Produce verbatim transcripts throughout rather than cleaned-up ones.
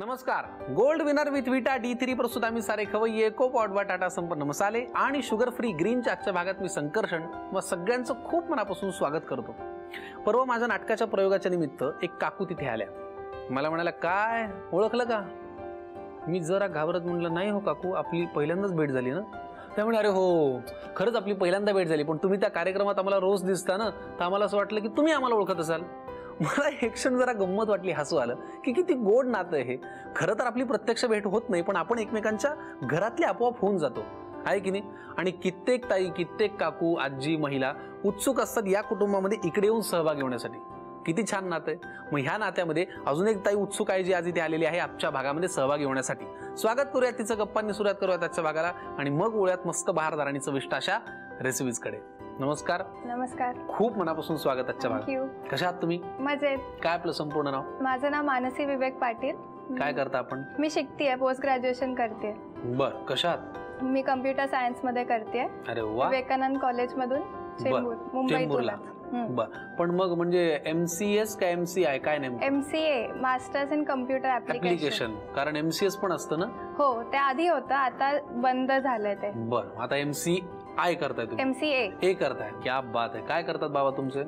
नमस्कार, Gold winner with Vita D three प्रस्तुत आम्ही सारे खवय्ये को पावडवा टाटा संपन्न मसाले आणि शुगर फ्री ग्रीन चाच्या भागात मी संकर्षण व सगळ्यांचं खूप मनापासून स्वागत करतो। परवा माझ्या नाटकाच्या प्रयोगाच्या निमित्त एक काकू तिथे आल्या। मला म्हणाला, काय ओळखलं का? मी जरा घाबरत म्हणलं, नाही हो काकू, आपली पहिल्यांदाच भेट झाली ना? त्या म्हणाले, हो खरंच आपली पहिल्यांदा भेट झाली, पण तुम्ही त्या कार्यक्रमात आम्हाला रोज दिसता ना, तर आम्हाला असं वाटलं की तुम्ही आम्हाला ओळखत असाल। मला एक क्षण जरा गंमत वाटली, हसू आलं की किती गोड नातं हे। खरं तर आपली प्रत्यक्ष भेट होत नाही, पण आपण एकमेकांच्या घरातले आपोआप होऊन जातो, आहे की नाही? आणि कित्येक ताई, कित्येक काकू, आजी, महिला उत्सुक असतात या कुटुंबामध्ये इकडे येऊन सहभागी होण्यासाठी। किती छान नातं आहे। मग ह्या नात्यामध्ये अजून एक ताई उत्सुक आहे जी आज इथे आलेली आहे आजच्या भागामध्ये सहभागी होण्यासाठी। स्वागत करूया तिचं, गप्पांनी सुरुवात करूया आजच्या भागाला आणि मग ओळ्यात मस्त बहारदार आणि चविष्ट अशा रेसिपीजकडे। नमस्कार नमस्कार, खूप मनापासून स्वागत आजच्या भागात। कशा आहात तुम्ही? मजेत। काय आपलं संपूर्ण नाव? माझं नाव मानसी विवेक पाटील। काय करता आपण? मी शिकतेय, पोस्ट ग्रॅज्युएशन करते। बर, कशात? मी कम्प्युटर सायन्स मध्ये करते। अरे वा, विवेकानंद कॉलेज मधून चेंबूर, मुंबईला। बर, पण मग म्हणजे एमसीएस काय एमसीआय काय नेमकं? MCA, masters in computer application, कारण एमसीएस पण असतं ना? हो, ते आधी होतं, आता बंद झालंय ते। बर, आता एमसी आय करताय तुम्ही? एमसीए ए करताय, क्या बात आहे। काय करतात बाबा तुमचे?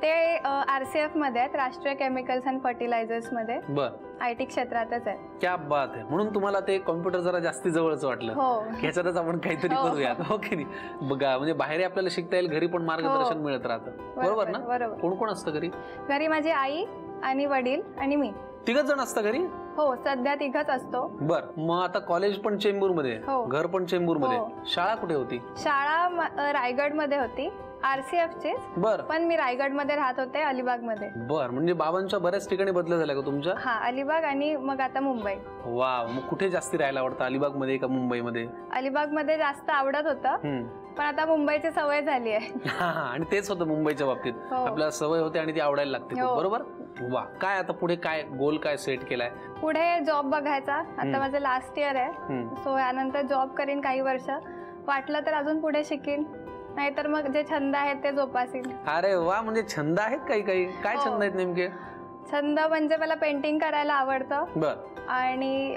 ते आरसीएफ मध्ये आहेत, राष्ट्रीय केमिकल्स अँड फर्टिलायझर्स मध्ये। बर, आयटी क्षेत्रातच आहे। क्या बात आहे। म्हणून तुम्हाला ते कॉम्प्युटर जरा जास्ती जवळच वाटलं? हो, याच्यातच आपण काहीतरी करूयात, हो की नाही? बघा, म्हणजे बाहेर आपल्याला शिकता येईल, घरी पण मार्गदर्शन मिळत राहतं, बरोबर ना? बरोबर। कोण कोण असतं घरी? घरी माझी आई आणि वडील आणि मी, तिघच जण असतं घरी। हो, सध्या तिघच असतो। बर, मग आता कॉलेज पण चेंबूर मध्ये, घर पण चेंबूर मध्ये, शाळा कुठे होती? शाळा रायगड मध्ये होती, आरसीएफ ची। बर, पण मी रायगड मध्ये राहत होते, अलिबाग मध्ये। बर, म्हणजे बाबांच्या बऱ्याच ठिकाणी बदल झाला का तुमच्या? हा, अलिबाग आणि मग आता मुंबई। वा, मग कुठे जास्ती राहायला आवडतं, अलिबाग मध्ये का मुंबई मध्ये? अलिबाग मध्ये जास्त आवडत होतं, पण आता मुंबईची सवय झाली आहे। आणि तेच होतं मुंबईच्या बाबतीत, आपल्याला सवय होते आणि ती आवडायला लागते, बरोबर? वा, काय आता पुढे काय गोल काय सेट केलाय? पुढे जॉब बघायचा, आता माझं लास्ट इयर आहे, सो यानंतर जॉब करीन काही वर्ष, वाटलं तर अजून पुढे शिकीन, नाहीतर मग जे छंद आहेत ते जोपासीन। अरे वा, म्हणजे छंद आहेत काही काही? काय छंद आहेत नेमके? छंद म्हणजे मला पेंटिंग करायला आवडतं आणि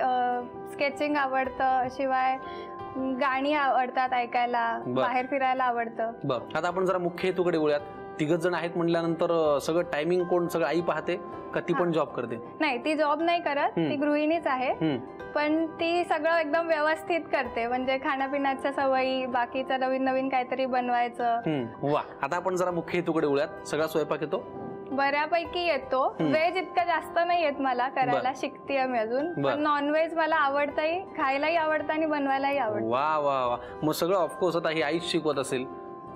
स्केचिंग आवडतं, शिवाय गाणी आवडतात ऐकायला, बाहेर फिरायला आवडतं। बरं, आता आपण जरा मुख्य हेतूकडे वळूयात। तिघच जण आहेत म्हटल्यानंतर सगळं टायमिंग कोण? सगळं आई पाहते का ती पण जॉब करते? नाही, ती जॉब नाही करत, ती गृहिणीच आहे, पण ती सगळं एकदम व्यवस्थित करते, म्हणजे खाण्यापिण्याच्या सवयी, बाकीचं नवीन नवीन काहीतरी बनवायचं। वा, आता आपण जरा मुख्य हेतूकडे वळूयात। सगळा स्वयंपाक येतो? बऱ्यापैकी येतो, व्हेज इतका जास्त नाही येत मला करायला, शिकतेय मी अजून, पण नॉनव्हेज मला आवडतंय, खायलाही आवडतं आणि बनवायलाही आवडतं। वा वा वा, मग सगळं ऑफकोर्स आता ही आईच शिकवत असेल,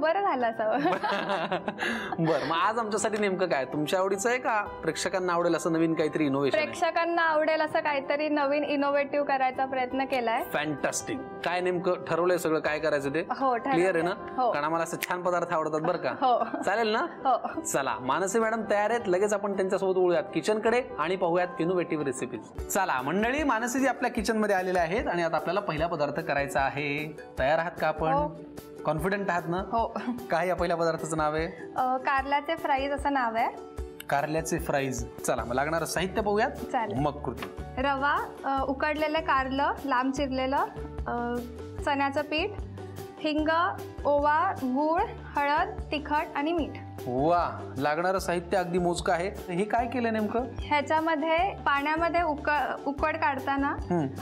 बरं झालं असं। बरं, मग आज आमच्यासाठी नेमकं काय तुमच्या आवडीचं आहे का प्रेक्षकांना आवडेल असं नवीन काहीतरी इनोव्हेशन? प्रेक्षकांना आवडेल असं काहीतरी नवीन इनोव्हेटिव्ह करायचा प्रयत्न केलाय। फॅन्टास्टिक, काय नेमकं ठरवलंय सगळं काय करायचं ते? हो, क्लिअर आहे ना? कारण आम्हाला असं छान पदार्थ आवडतात बरं का? हो, चालेल ना? हो, चला, मानसी मॅडम तयार आहेत, लगेच आपण त्यांच्यासोबत वळूयात किचनकडे आणि पाहूयात इनोव्हेटिव्ह रेसिपीज। चला मंडळी, मानसीजी आपल्या किचन मध्ये आलेल्या आहेत आणि आता आपल्याला पहिला पदार्थ करायचा आहे। तयार आहात का आपण? कॉन्फिडंट आहात ना? हो। काय या पहिल्या पदार्थाचं नाव आहे? कारल्याचे फ्राईज असं नाव आहे। कारल्याचे फ्राईज, चला मग लागणार साहित्य पाहूयात, मग कृती। रवा, उकडलेलं कारलं लांब चिरलेलं, चण्याचं पीठ, हिंग, ओवा, गूळ, हळद, तिखट आणि मीठ। वा, लागणारं साहित्य अगदी मोजकं आहे। हे काय केलं नेमकं? ह्याच्यामध्ये पाण्यामध्ये उकड उकड काढताना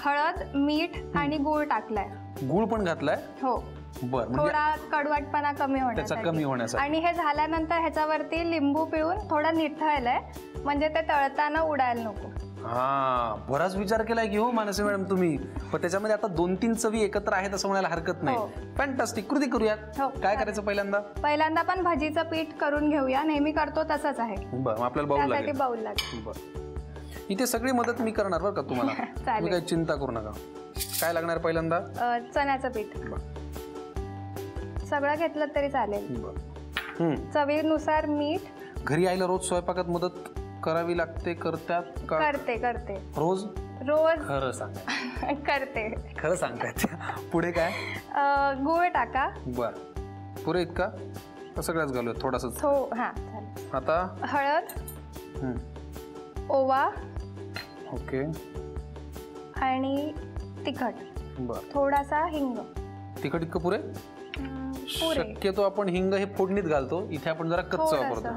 हळद, मीठ आणि गूळ टाकलाय। गूळ पण घातलाय? हो। बरं, थोडा कडवटपणा कमी होण्यासाठी। आणि हे झाल्यानंतर ह्याच्यावरती लिंबू पिळून थोडा निथळलाय, म्हणजे ते तळताना उडायला नको। हा, बराच विचार केलाय की हो मानसी मॅडम तुम्ही, पण त्याच्यामध्ये आता दोन तीन चवी एकत्र आहेत असं म्हणायला हरकत नाही। फॅन्टास्टिक, कृती करूयात। काय करायचं पहिल्यांदा? पहिल्यांदा आपण भाजीचं पीठ करून घेऊया, नेहमी करतो तसंच आहे। बरं, आपल्याला बाऊल लागेल, बाऊल लागेल। बरं, इथे सगळी मदत मी करणार बरं का तुम्हाला, तुम्ही काही चिंता करू नका। काय लागणार पहिल्यांदा? चण्याचं पीठ, सगळं घेतलं तरी चालेल। चवीनुसार मीठ। घरी आईला रोज स्वयंपाकात मदत करावी लागते, करतात? करते करते रोज रोज खरं सांग करते। खरं सांगतात? पुढे काय? गुळ टाका। बर, पुरे इतका सगळ्याच घालूया थोडासा हो हां आता हळद ओवा ओके आणि तिखट बर थोडासा हिंग तिखट इतकं पुरे पुरे शक्यतो आपण हिंग हे फोडणीत घालतो इथे आपण जरा कच्चा वापरतो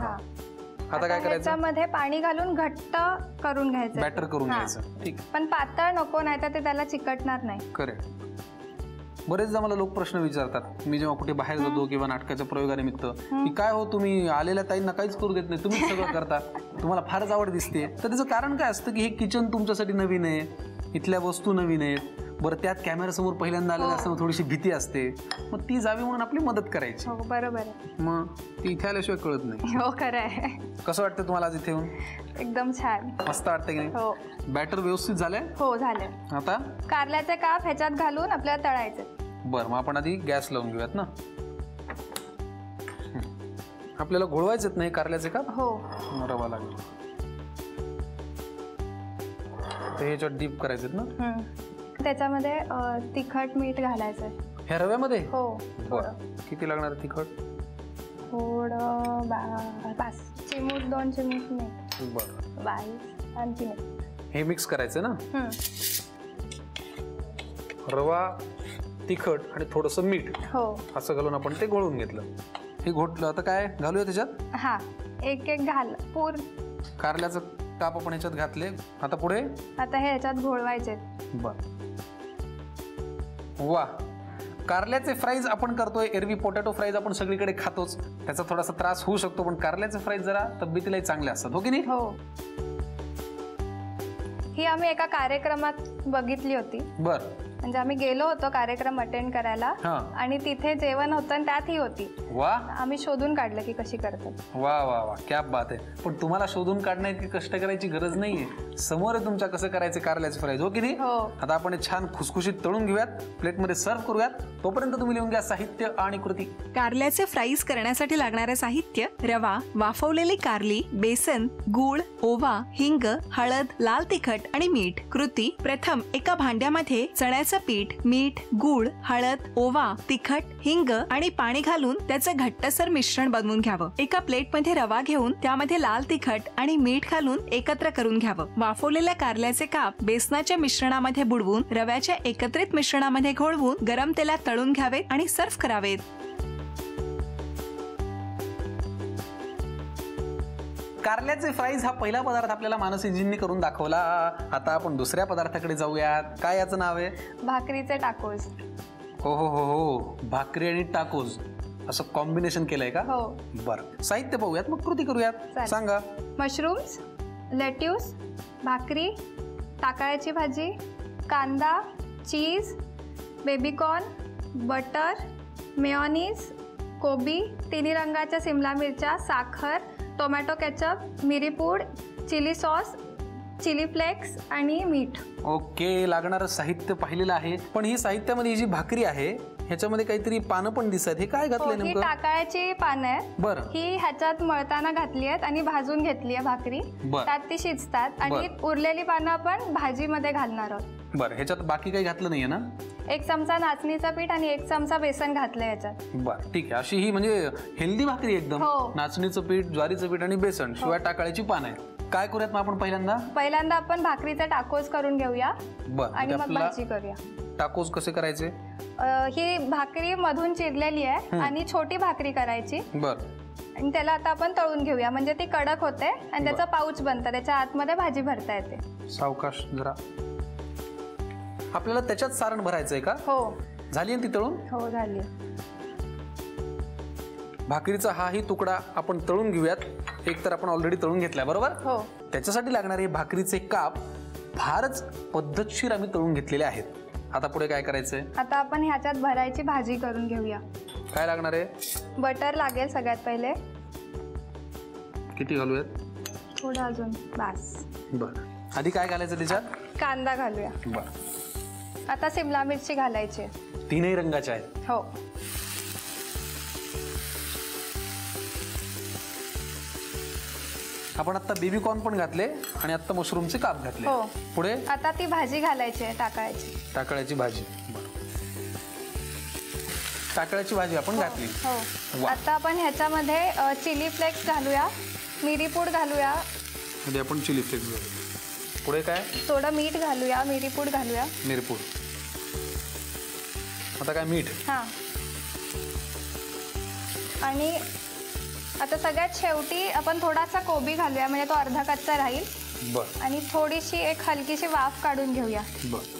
आता काय करायचं त्याच्यामध्ये पाणी घालून घट्ट करून घ्यायचं बॅटर करून घ्यायचं ठीक पण पातळ नको नाहीतर ते त्याला चिकटणार नाही करेक्ट बरेचदा मला लोक प्रश्न विचारतात मी जेव्हा कुठे बाहेर जातो किंवा नाटकाच्या प्रयोगानिमित्त की काय हो तुम्ही आलेल्या ताईंना काहीच करू देत नाही तुम्हीच सगळं करता तुम्हाला फारच आवड दिसते तर त्याचं कारण काय असतं की हे किचन तुमच्यासाठी नवीन आहे इथल्या वस्तू नवीन आहेत बरं त्यात कॅमेरासमोर पहिल्यांदा आलेलं असताना थोडीशी भीती असते मग ती जावी म्हणून आपली मदत करायची हो बरोबर आहे मग ती इथे आल्याशिवाय कळत नाही हो खरं आहे कसं वाटतं तुम्हाला आज इथे येऊन एकदम छान मस्त वाटतं की नाही हो बॅटर व्यवस्थित झालंय हो झालंय आता कारल्याचे काप ह्याच्यात घालून आपल्याला तळायचं बरं मग आपण आधी गॅस लावून घेऊयात ना आपल्याला घोळवायचंच नाही कारल्याचे काप हो रवा लागेल ते ह्याच्यात डीप करायचेत ना त्याच्यामध्ये तिखट मीठ घालायचं हे रव्यामध्ये हो किती लागणार तिखट थोडं पाच चिमूट दोन चिमूट मीठ बरं बाईस आणखी हे मिक्स करायचं ना रवा तिखट आणि थोडंसं मीठ हो असं घालून आपण ते गोळून घेतलं हे घोटलं आता काय घालूया त्याच्यात हा एक एक घाल पूर कारल्याचं काप आपण ह्याच्यात घातले आता पुढे आता हे ह्याच्यात घोळवायचे बरं वाह कारल्याचे फ्राईज आपण करतोय एरवी पोटॅटो फ्राईज आपण सगळीकडे खातोच त्याचा थोडासा त्रास होऊ शकतो पण कारल्याचे फ्राईज जरा तब्येतीलाही चांगले असतात हो की नाही हो ही आम्ही एका कार्यक्रमात बघितली होती बर म्हणजे आम्ही गेलो होतो कार्यक्रम अटेंड करायला आणि तिथे जेवण होतं आणि त्यात ही होती वाह आम्ही शोधून काढलं की कशी करतात वाह वाह वाह क्या बात आहे पण तुम्हाला शोधून काढण्याची कष्ट करायची गरज नाहीये समोर आहे तुमच्या कसं करायचं कारल्याचं फ्राईज हो की नाही आता आपण छान खुसखुशीत तळून घेऊयात प्लेटमध्ये सर्व्ह करूयात तोपर्यंत तुम्ही लिहून घ्या साहित्य आणि कृती कारल्याचे फ्राईज करण्यासाठी लागणारे साहित्य रवा वाफवलेली कारली बेसन गूळ ओवा हिंग हळद लाल तिखट आणि मीठ कृती प्रथम एका भांड्यामध्ये चण्याचं पीठ मीठ गूळ हळद ओवा तिखट हिंग आणि पाणी घालून त्याचं घट्टसर मिश्रण बनवून घ्यावं एका प्लेटमध्ये रवा घेऊन त्यामध्ये लाल तिखट आणि मीठ घालून एकत्र करून घ्यावं वाफवलेल्या कारल्याचे काप बेसनाच्या मिश्रणामध्ये बुडवून रव्याच्या एकत्रित मिश्रणामध्ये घोळवून गरम तेलात तळून घ्यावेत आणि सर्व्ह करावेत कारल्याचे फ्राईज हा पहिला पदार्थ आपल्याला मानसीजींनी करून दाखवला आता आपण दुसऱ्या पदार्थाकडे जाऊयात काय याचं नाव आहे भाकरीचे टाकोज हो हो हो हो भाकरी आणि टाकोज असं कॉम्बिनेशन केलंय का हो बरं साहित्य पाहूयात मग कृती करूयात सांगा मशरूम्स लेट्यूस भाकरी टाकाळ्याची भाजी कांदा चीज बेबीकॉर्न बटर मेयोनीज कोबी तिन्ही रंगाच्या सिमला मिरच्या साखर टोमॅटो केचप मिरीपूड चिली सॉस चिली फ्लेक्स आणि मीठ ओके लागणारं साहित्य पाहिलेलं आहे पण ही साहित्यामध्ये जी भाकरी आहे ह्याच्यामध्ये काहीतरी पानं पण दिसतात हे काय घातलंय नेमकं ही टाकाळ्याची पानं आहेत बरं ही ह्याच्यात मळताना घातली आहेत आणि भाजून घेतली आहे भाकरी त्यात ती शिजतात आणि उरलेली पानं आपण भाजीमध्ये घालणार आहोत बरं ह्याच्यात बाकी काही घातलं नाहीये ना एक चमचा नाचणीचं पीठ आणि एक चमचा बेसन घातलं याच्यात बर ठीक आहे अशी ही म्हणजे हेल्दी भाकरी एकदम नाचणीचं पीठ ज्वारीचं पीठ आणि बेसन शिवाय टाकाळ्याची पानं आहेत काय करूयात मग आपण पहिल्यांदा पहिल्यांदा आपण भाकरीचा टाकोज करून घेऊया आणि मग भाजी करूया टाकोज कसे करायचे ही भाकरी मधून चिरलेली आहे आणि छोटी भाकरी करायची बरं आणि त्याला आता आपण तळून घेऊया म्हणजे ती कडक होते आणि त्याचा पाऊच बनतं त्याच्या आतमध्ये भाजी भरता येते सावकाश जरा आपल्याला त्याच्यात सारण भरायचंय का हो झाली ती तळून हो झाली भाकरीचा हाही तुकडा आपण तळून घेऊयात एक तर आपण ऑलरेडी तळून घेतलाय बरोबर हो त्याच्यासाठी लागणारे भाकरीचे काप फारच पद्धतशीर आम्ही तळून घेतलेले आहेत आता पुढे काय करायचंय आता आपण ह्याच्यात भरायची भाजी करून घेऊया काय लागणार आहे बटर लागेल सगळ्यात पहिले किती घालूयात थोडं अजून बस बर आधी काय घालायचं त्याच्यात कांदा घालूया बर आता शिमला मिरची घालायची तीनही रंगाच्या आहेत हो आपण आता बेबीकॉर्न पण घातले आणि आता मशरूमचे काप घातले हो पुढे आता ती भाजी घालायची टाकाळ्याची टाकाळ्याची भाजी काकड्याची भाजी आपण घातली हो। आता आपण ह्याच्यामध्ये चिली फ्लेक्स घालूया, मिरीपूड घालूया, म्हणजे आपण चिली फ्लेक्स घालूया, पुढे काय थोडं मीठ घालूया, मिरीपूड घालूया, मिरीपूड आता काय मीठ हां। आणि आता सगळ्यात शेवटी आपण थोडासा कोबी घालूया, म्हणजे तो अर्धा कच्चा राहील बर। आणि थोडीशी एक हलकीशी वाफ काढून घेऊया बर।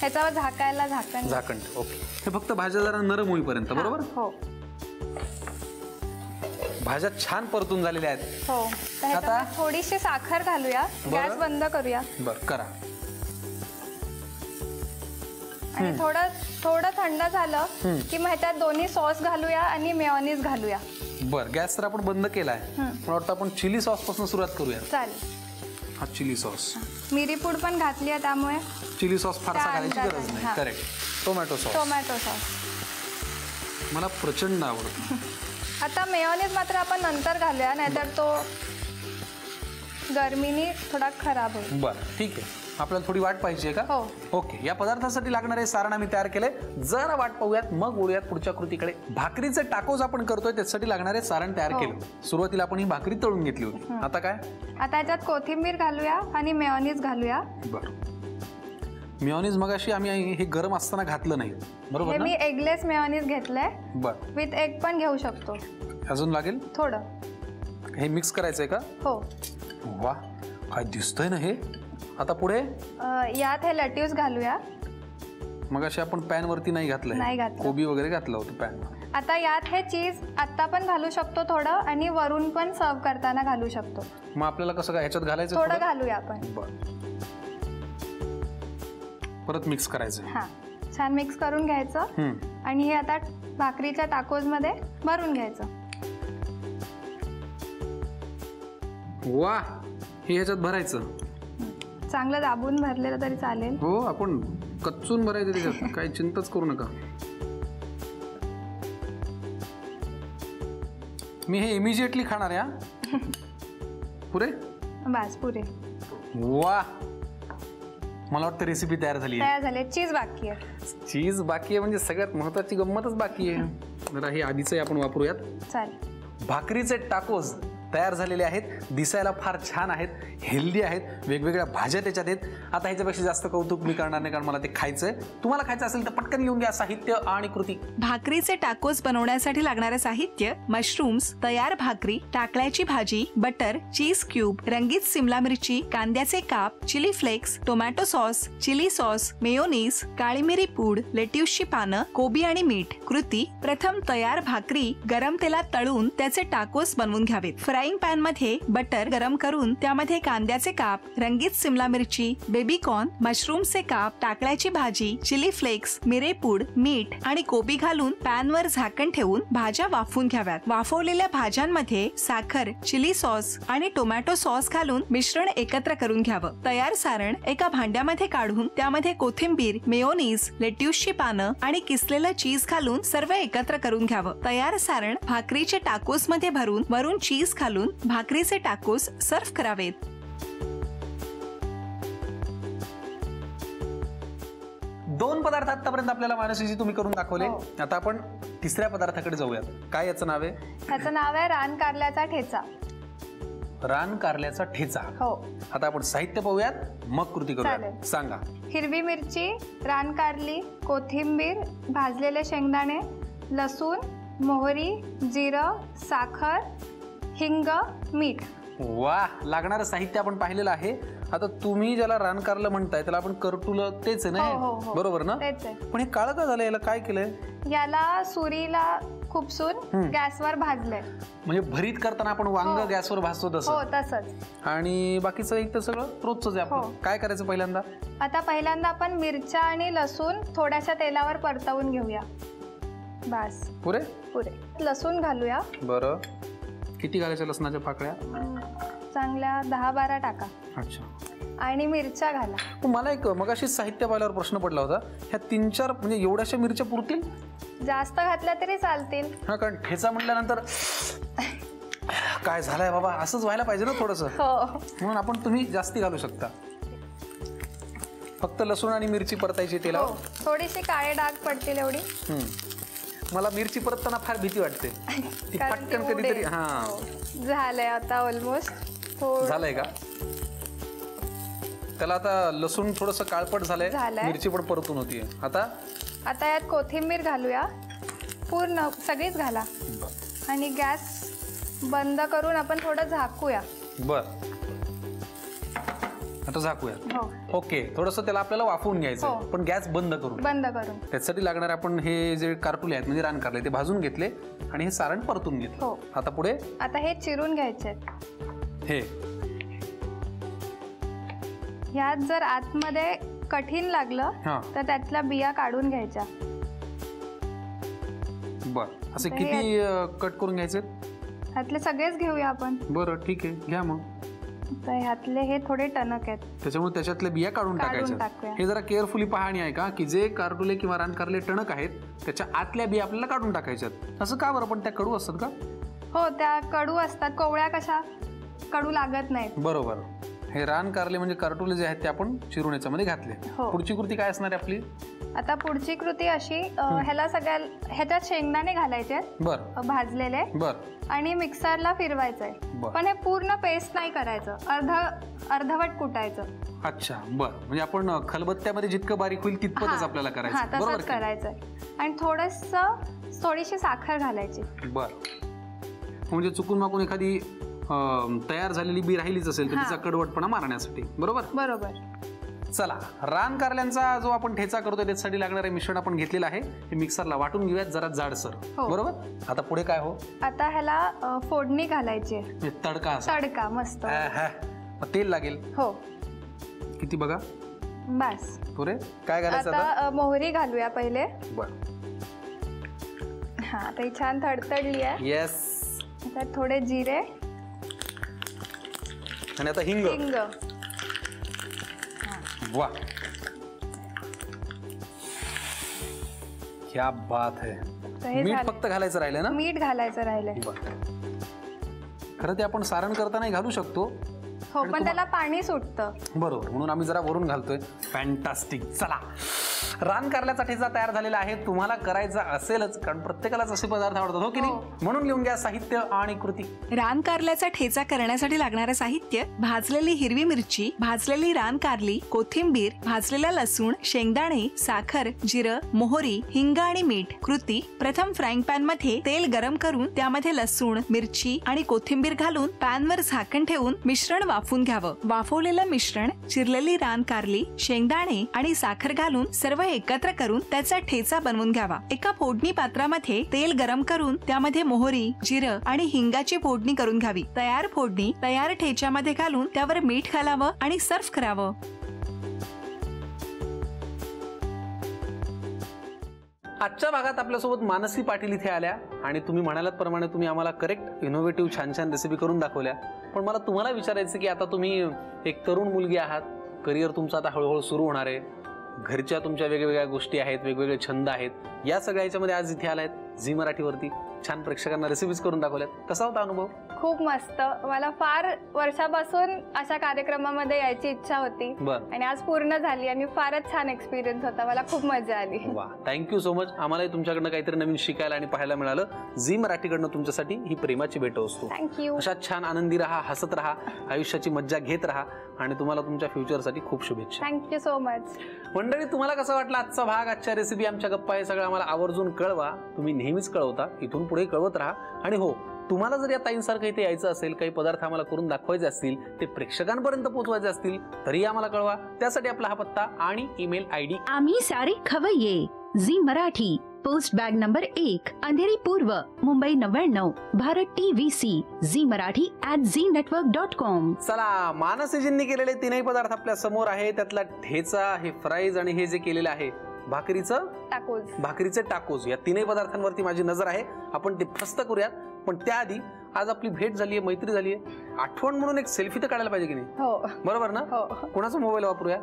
त्याच्यावर झाकायला झाकण झाकण ओके। हे फक्त भाज्या जरा नरम होईपर्यंत बरोबर हो। भाज्या छान परतून झालेल्या आहेत हो। आता थोडीशी साखर घालूया, गॅस बंद करूया बर करा। आणि थोडं थोडं थंड झालं की मग त्यात दोन्ही सॉस घालूया आणि मेयोनीज घालूया बर। गॅस तर आपण बंद केलाय, मला वाटतं आपण चिली सॉस पासून सुरुवात करूया चालेल। हा चिली सॉस मिरीपूड पण घातली आहे त्यामुळे चिली सॉस फारसा घालायची गरज नाही correct. Tomato sauce tomato sauce मला प्रचंड आवडतो आता मेयोनीज मात्र आपण नंतर घालूया, नाहीतर तो गरमीने थोडा खराब होईल बरं ठीक आहे। आपल्याला थोडी वाट पाहिजे का हो ओके। या पदार्थासाठी लागणारे सारण आम्ही तयार केले, जरा वाट पाहूयात मग वळूयात पुढच्या कृतीकडे। भाकरीचे टाकोज आपण करतोय, त्यासाठी लागणारे सारण तयार केलं। सुरुवातीला आपण ही भाकरी तळून घेतली होती, आता काय आता याच्यात कोथिंबीर घालूया आणि मेयोनीज घालूया बर। मेयोनीज मगाशी आम्ही हे गरम असताना घातलं नाही बरोबर ना, मी एगलेस मेयोनीज घेतलंय बर। विथ एग पण घेऊ शकतो, अजून लागेल थोडं। हे मिक्स करायचंय का हो। वा काय दिसतंय ना हे। आता पुढे यात हे लट्यूस घालूया, मगाशी आपण पॅन वरती नाही घातलं नाही घातलं, कोबी वगैरे घातलं होतं पॅन। आता यात हे चीज आता पण घालू शकतो थोडं, आणि वरून पण सर्व करताना घालू शकतो। मग आपल्याला कसं काय ह्याच्यात घालायचं थोडं घालूया आपण बरं। परत मिक्स करायचं हां छान मिक्स करून घ्यायचं, आणि हे आता भाकरीच्या टाकोज मध्ये भरून घ्यायचं। वा हे ह्याच्यात भरायचं, चांगलं दाबून भरलेलं तरी चालेल हो, आपण कच्चून भरायचं त्याच्यात काही चिंताच करू नका। मी हे इमिजिएटली खाणार आहे पुरे बस पुरे। वा मला वाटतं रेसिपी तयार झाली आहे, तयार झाली आहे, चीज बाकी आहे। चीज बाकी आहे म्हणजे सगळ्यात महत्त्वाची गंमतच बाकी आहे। जरा हे आधीचं आपण वापरूयात चालेल। भाकरीचे टाकोज तयार झालेले आहेत, दिसायला फार छान आहेत, हेल्दी आहेत, वेगवेगळ्या भाज्या त्याच्यात आहेत। आता ह्याच्यापेक्षा जास्त कौतुक मी करणार नाही कारण मला ते खायचं आहे। तुम्हाला खायचं असेल तर पटकन घेऊन घ्या साहित्य आणि कृती। भाकरीचे टाकोज बनवण्यासाठी लागणारे साहित्य मशरूम्स, तयार भाकरी, टाकळ्याची भाजी, बटर, चीज क्यूब, रंगीत सिमला मिरची, कांद्याचे काप, chilli flakes, tomato sauce, chilli sauce, mayonnaise, काळी मिरी पूड, लेट्यूसची पानं, कोबी आणि मीठ। कृती प्रथम तयार भाकरी गरम तेलात तळून त्याचे टाकोज बनवून घ्यावेत। फ्राइंग पॅन मध्ये बटर गरम करून त्यामध्ये कांद्याचे काप, रंगीत सिमला मिरची, बेबीकॉर्न, मशरूमचे काप, टाकळ्याची भाजी, चिली फ्लेक्स, मिरेपूड, मीठ आणि कोबी घालून पॅनवर झाकण ठेवून भाज्या वाफवून घ्याव्यात। वाफवलेल्या भाज्यांमध्ये साखर, चिली सॉस आणि टोमॅटो सॉस घालून मिश्रण एकत्र करून घ्यावं। तयार सारण एका भांड्यामध्ये काढून त्यामध्ये कोथिंबीर, मेयोनीज, लेट्यूसची पानं आणि किसलेलं चीज घालून सर्व एकत्र करून घ्यावं। तयार सारण भाकरीचे टाकोस मध्ये भरून वरून चीज घालून भाकरीचे टाकोस सर्व्ह करावेत। दोन पदार्थ आतापर्यंत आपल्याला मानसीजी तुम्ही करून दाखवले, आता आपण तिसऱ्या पदार्थाकडे जाऊयात। काय याचं नाव आहे? याचं नाव आहे रान कारल्याचा ठेचा। रान कारल्याचा ठेचा हो। आता आपण साहित्य पाहूयात मग कृती करूयात सांगा। हिरवी मिरची, रान कारली, कोथिंबीर, भाजलेले शेंगदाणे, लसूण, मोहरी, जिरं, साखर, हिंग, मीठ। वा लागणारं साहित्य आपण पाहिलेलं आहे। आता तुम्ही ज्याला रान कारलं म्हणताय त्याला आपण करटुलं तेच आहे ना बरोबर ना, पण हे काळं का झालं? याला काय केलंय? याला सुरीला खूपसून गॅसवर भाजलंय, म्हणजे भरीत करताना आपण वांग गॅसवर भाजतो तसं हो तसंच। आणि बाकीचं एक तर सगळं रोजच आहे आपण। काय करायचं पहिल्यांदा? आता पहिल्यांदा आपण मिरच्या आणि लसूण थोड्याशा तेलावर परतवून घेऊया बस पुरे पुरे। लसूण घालूया बरं। किती घालायच्या लसणाच्या पाकळ्या? चांगल्या दहा बारा टाका अच्छा। आणि मिरच्या घाला। मला एक मगाशी साहित्य पाहिल्यावर प्रश्न पडला होता, ह्या तीन चार म्हणजे एवढ्याशा मिरच्या पुरतील? जास्त घातल्या तरी चालतील हा, कारण ठेचा म्हटल्यानंतर काय झालंय बाबा असंच व्हायला पाहिजे ना थोडंसं हो, म्हणून आपण तुम्ही जास्ती घालू शकता। फक्त लसूण आणि मिरची परतायची तेलावर, थोडीशी काळे डाग पडतील एवढी। मला मिरची परतताना फार भीती वाटते ती पटकन कधीतरी हां झाले आता ऑलमोस्ट झाले का त्याला आता लसूण थोडंसं काळपट झाले मिरची पण परतून होती आहे आता आता यात कोथिंबीर घालूया पूर्ण सगळीच घाला आणि गॅस बंद करून आपण थोडं झाकूया बर आता झाकूया ओके थोडंसं त्याला आपल्याला वाफवून घ्यायचं पण गॅस बंद करून बंद करून त्यासाठी लागणार आपण हे जे कारटुले आहेत म्हणजे रान कारले ते भाजून घेतले आणि हे सारण परतून घेतलं आता पुढे आता हे चिरून घ्यायचे हे यात जर आतमध्ये कठीण लागलं तर त्यातला बिया काढून घ्यायचा बर असे किती कट करून घ्यायचे त्यातले सगळेच घेऊया आपण बरं ठीक आहे घ्या मग आता यातले हे थोडे टणक आहेत त्याच्यामुळे त्याच्यातले बिया काढून टाकायचे हे जरा केअरफुली पाहणी आहे का की जे कारटुले किंवा रानकारले टणक आहेत त्याच्या आतल्या बिया आपल्याला काढून टाकायच्यात असं का बरं पण त्या कडू असतात का हो त्या कडू असतात कोवळ्या कशा कडू लागत नाहीत बरोबर हे रान कारले म्हणजे कारटुले जे आहेत ते आपण चिरून याच्यामध्ये घातले पुढची कृती काय असणार आहे आपली आता पुढची कृती अशी ह्याला सगळ्या ह्याच्यात शेंगदाणे घालायचे भाजलेले आणि मिक्सरला फिरवायचंय पण हे पूर्ण पेस्ट नाही करायचं अर्ध अर्धवट कुटायचं अच्छा बर म्हणजे आपण खलबत्त्यामध्ये जितकं बारीक होईल तितपतच आपल्याला करायचं बरोबर करायचंय आणि थोडंसं थोडीशी साखर घालायची बर म्हणजे चुकून मागून एखादी तयार झालेली बी राहिलीच असेल तर तिचा कडवटपणा मारण्यासाठी बरोबर बरोबर चला रान कारल्यांचा जो आपण ठेचा करतोय त्यासाठी लागणारे मिश्रण आपण घेतलेलं आहे हे मिक्सरला वाटून घेऊयात जरा जाडसर बरोबर आता पुढे काय हो आता ह्याला फोडणी घालायची तडका तडका मस्त तेल लागेल हो किती बघा बस पुरे काय घालायचं आता मोहरी घालूया पहिले बर हा आता ही छान तडतडली आहे यस आता थोडे जिरे आणि आता हिंग हिंग वाह क्या बात है मीठ फक्त घालायचं राहिले ना मीठ घालायचं राहिले खरं ते आपण सारण करता नाही घालू शकतो हो पण त्याला पाणी सुटतं बरोबर म्हणून आम्ही जरा वरून घालतोय फॅन्टास्टिक चला रान कारल्याचा ठेचा तयार झालेला आहे तुम्हाला करायचा असेलच कारण प्रत्येकालाच असे पदार्थ आवडतात हो की नाही म्हणून लिहून घ्या साहित्य आणि कृती रान कारल्याचा ठेचा करण्यासाठी लागणारे साहित्य भाजलेली हिरवी मिरची भाजलेली रान कारली कोथिंबीर भाजलेला लसूण शेंगदाणे साखर जिरं मोहरी हिंग आणि मीठ कृती प्रथम फ्राईंग पॅन मध्ये तेल गरम करून त्यामध्ये लसूण मिरची आणि कोथिंबीर घालून पॅनवर झाकण ठेवून मिश्रण वाफवून घ्यावं वाफवलेलं मिश्रण चिरलेली रान कारली शेंगदाणे आणि साखर घालून सर्व एकत्र करून त्याचा ठेचा बनवून घ्यावा एका फोडणी पात्रामध्ये तेल गरम करून त्यामध्ये मोहरी जिरं आणि हिंगाची फोडणी करून घ्यावी तयार फोडणी तयार ठेच्यामध्ये घालून त्यावर मीठ घालावं आणि सर्व्ह करावं आजच्या भागात आपल्यासोबत मानसी पाटील इथे आल्या आणि तुम्ही म्हणालात प्रमाणे तुम्ही आम्हाला करेक्ट इनोव्हेटिव्ह छान छान रेसिपी करून दाखवल्या पण मला तुम्हाला विचारायचं की आता तुम्ही एक तरुण मुलगी आहात करिअर तुमचं आता हळूहळू सुरू होणार आहे घरच्या तुमच्या वेगवेगळ्या गोष्टी आहेत वेगवेगळे छंद आहेत या सगळ्याच्यामध्ये आज इथे आलायत झी मराठीवरती छान प्रेक्षकांना रेसिपीज करून दाखवल्यात कसा होता अनुभव खूप मस्त मला फार वर्षापासून अशा कार्यक्रमामध्ये यायची इच्छा होती आणि आज पूर्ण झाली आणि फारच छान एक्सपिरियन्स होता मला खूप मजा आली वा थँक्यू सो मच आम्हालाही तुमच्याकडनं काहीतरी नवीन शिकायला आणि पाहायला मिळालं झी मराठीकडनं तुमच्यासाठी ही प्रेमाची भेट असतो थँक्यू अशा छान आनंदी राहा हसत राहा आयुष्याची मज्जा घेत राहा आणि तुम्हाला तुमच्या फ्युचरसाठी खूप शुभेच्छा थँक्यू सो मच मंडळी तुम्हाला कसं वाटलं आजचा भाग आजच्या रेसिपी आमच्या गप्पा हे सगळं आम्हाला आवर्जून कळवा तुम्ही नेहमीच कळवता इथून पुढे कळवत राहा आणि हो तुम्हाला जर या ताईंसारखं इथे यायचं असेल काही पदार्थ आम्हाला करून दाखवायचे असतील ते प्रेक्षकांपर्यंत पोहोचवायचे असतील तरी आम्हाला कळवा त्यासाठी आपला हा पत्ता आणि ईमेल आयडी आम्ही सारे खवय्ये Zee Marathi post bag number एक अंधेरी पूर्व मुंबई नव्याण्णव Bharat TV C Zee Marathi at Zee network dot com चला मानसीजींनी केलेले तीनही पदार्थ आपल्या समोर आहे त्यातला ठेचा हे फ्राईज आणि हे जे केलेलं आहे भाकरीचं टाकोज भाकरीचे टाकोज या तीनही पदार्थांवरती माझी नजर आहे आपण ते फस्त करूयात पण त्याआधी आज आपली भेट झाली आहे मैत्री झाली आहे आठवण म्हणून एक सेल्फी तर काढायला पाहिजे की नाही हो बरोबर ना हो कोणाचा मोबाईल वापरूया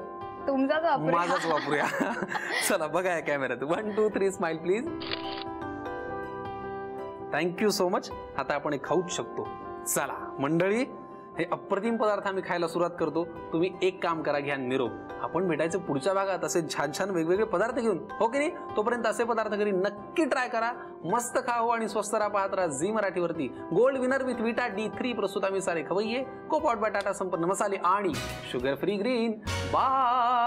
तुमचाच वापरूया माझाच वापरूया चला बघा या कॅमेऱ्यात one two three smile please thank you so much आता आपण खाऊच शकतो चला मंडळी हे अप्रतिम पदार्थ आम्ही खायला सुरुवात करतो। तुम्ही एक काम करा, घ्या निरोप। आपण भेटायचं पुढच्या भागात असे छान छान वेगवेगळे पदार्थ घेऊन, हो की नाही? तोपर्यंत असे पदार्थ घरी नक्की ट्राय करा, मस्त खा हो आणि स्वस्त राहा। पाहत राहा झी मराठीवरती gold winner with Vita D three. प्रस्तुत आम्ही सारे खवय्ये, कोपाट बटाटा संपन्न मसाले आणि शुगर फ्री ग्रीन। बाय।